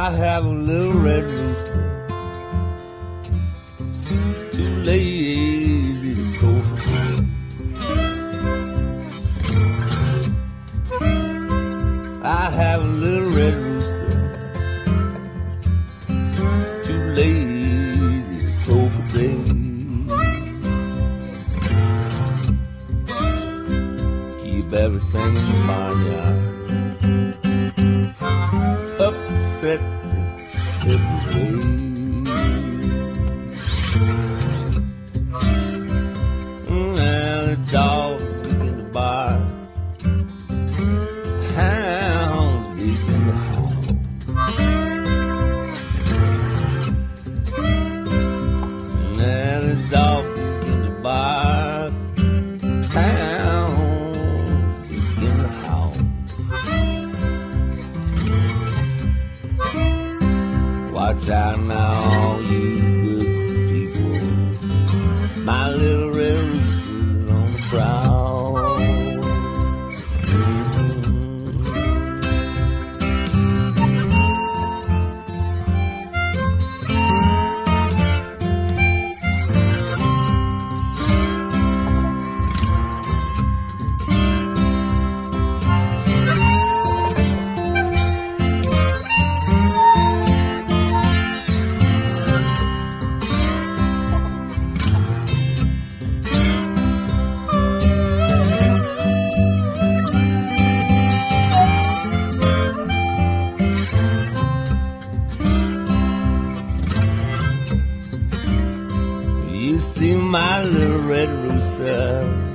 I have a little red rooster, too lazy to go for me. I have a little red rooster, too lazy to go for day. Keep everything in the barnyard, upset every day. And the dogs in the bar, hounds in the hall. And the dogs in the bar, hounds in the hall. Watch out now, all you good people, my little red rooster's on the prowl. See my little red rooster